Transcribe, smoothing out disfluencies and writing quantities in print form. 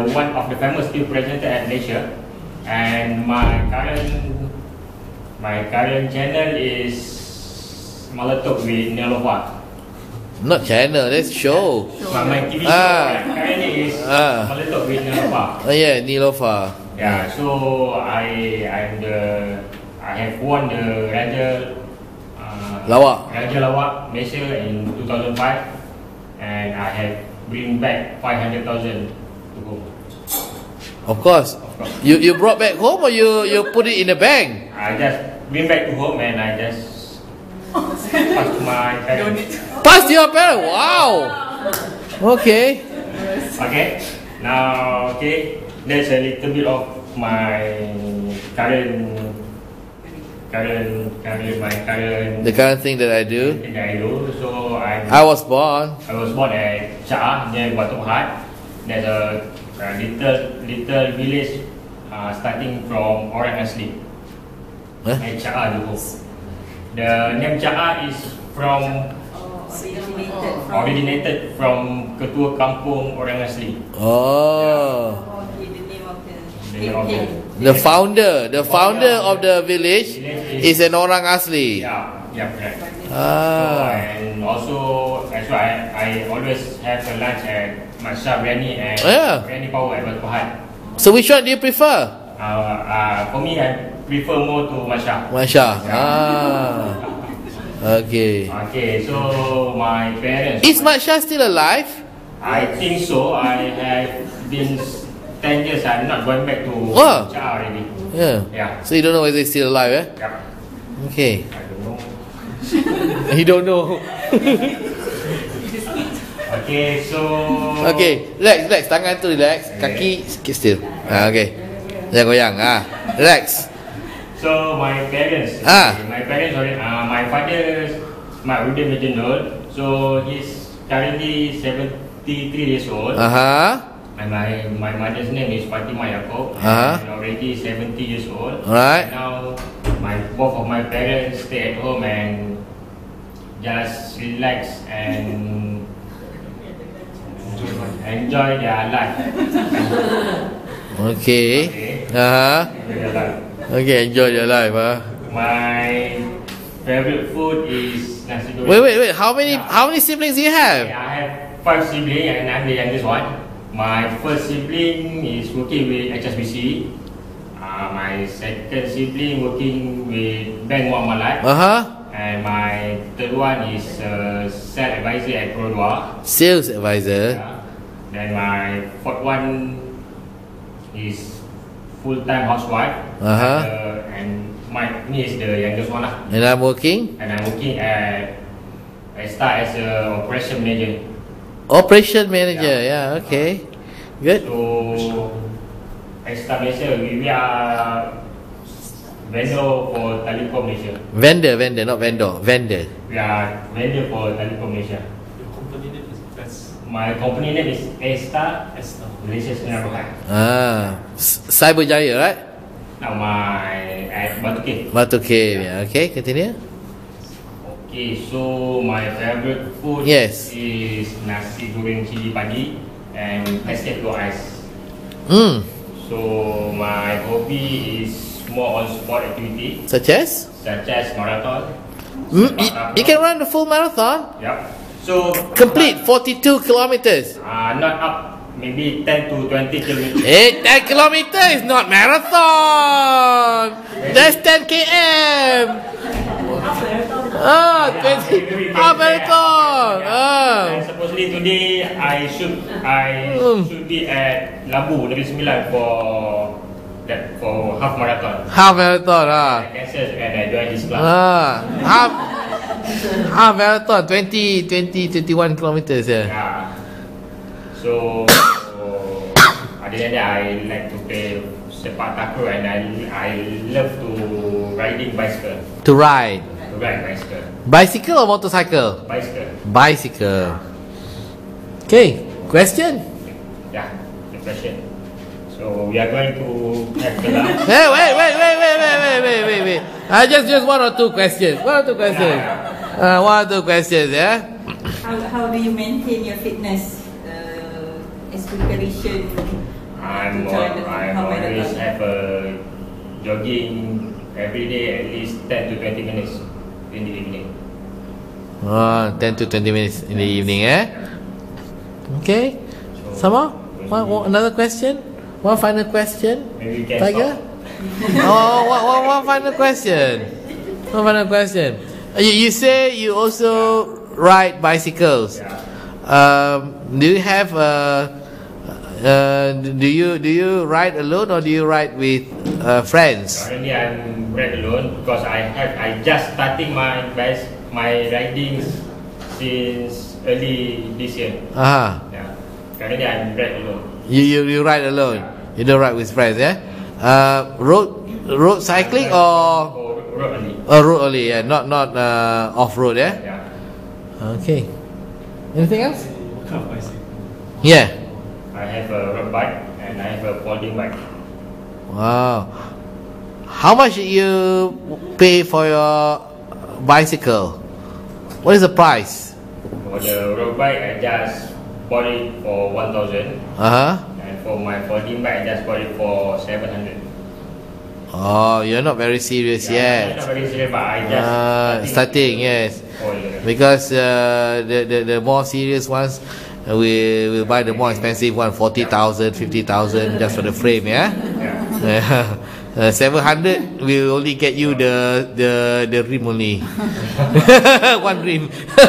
One of the famous still presented at Malaysia, and my current channel is Maletok with Nilofa. Not channel, that's show. My TV show currently is Maletok with Nilofa. Oh yeah, Nilofa. Yeah, so I have won the Raja Lawak Malaysia in 2005, and I have bring back 500,000 to home. Of course. You brought back home, or you put it in the bank? I just bring back to home, and I just pass to my parents. Pass to your parents? Wow. Okay. Now, that's a little bit of my current thing that I do. So I was born at Cha'a near Batu Pahat. There's a little village starting from Orang Asli. Huh? At Cha'a, the name Cha'a is originated from Ketua Kampung Orang Asli. Oh. Yeah. The founder of the village is an Orang Asli. Yeah, correct. And also, as well, I always have a lunch at Masha and Benny Power at Batu Pahat. So which one do you prefer? For me, I prefer more to Masha. Okay. Okay, so my parents. Is Masha still alive? I think so. I have been 10 years, I'm not going back to Cha'a already. Yeah. So you don't know whether he's still alive, eh? Yeah. Okay. I don't know. You don't know. Okay, so... Okay, relax. Tangan tu relax. Kaki sikit still. Okay. Jangan goyang. Relax. So, my parents. My father is my older general. So, he's currently 73 years old. And my mother's name is Fatima Yaakob. And already 70 years old. Alright. Now, both of my parents stay at home and just relax and enjoy their life. Enjoy their life. My favorite food is nasi goreng. Wait. How many siblings do you have? I have 5 siblings, and I'm the youngest one. My first sibling is working with HSBC. My second sibling working with Bank Wang Malai. And my third one is sales advisor at Produa. Sales advisor. Then my fourth one is full-time housewife. And me is the youngest one lah. And I'm working. At Estaf as an operation manager. Okay. Good. So, Estaf Malaysia, we are vendor for Talipot Malaysia. Vendor, not vendor. Vendor. We are vendor for Talipot Malaysia. Your company name is best. My company name is Estaf Malaysia Singapore. Cyber Jaya, right? No, at Batu Cave. Yeah. Okay, continue. Okay, so my favorite food is nasi goreng cili padi and pastel blue ice. So my hobby is more on sport activity. Such as marathon. You can run the full marathon? Yeah. So complete 42 kilometers. Not up, maybe 10 to 20 kilometers. 10 kilometers is not marathon. That's 10 km. And supposedly today I should be at Labu Negeri Sembilan for half marathon. And I joined this class. Half marathon 21 kilometers. So other than that, I like to play sepak takraw, and I love to riding bicycle. Bicycle or motorcycle? Bicycle. Okay, question? The question. So we are going to have the lunch. Hey, wait. I just one or two questions. How do you maintain your fitness aspiration time work, I always have a jogging every day, at least 10 to 20 minutes in the evening. Oh, 10 to 20 minutes in the evening, eh? Okay. So, Sama? Another question? One final question? Maybe you can Tiger? Oh, one final question. One final question. You say you also ride bicycles. Yeah. Do you have do you ride alone or do you ride with friends? Currently, I'm ride alone because I just starting my riding since early this year. Ah. Uh-huh. Yeah. Currently, I'm ride alone. You ride alone. Yeah. You don't ride with friends, yeah? Road cycling or road only? Road only, yeah. Not off road, yeah? Yeah. Okay. Anything else? What kind of bicycle? Yeah. I have a road bike and I have a folding bike. Wow. How much do you pay for your bicycle? What is the price? For the road bike, I just bought it for 1,000. And for my folding bike, I just bought it for 700. Oh, you're not very serious yet. I'm not very serious, but I just starting, yes. Oh, yeah. Because the more serious ones, we'll buy the more expensive one, 40,000, 50,000, just for the frame, yeah. Yeah. 700 will only get you the rim only, one rim.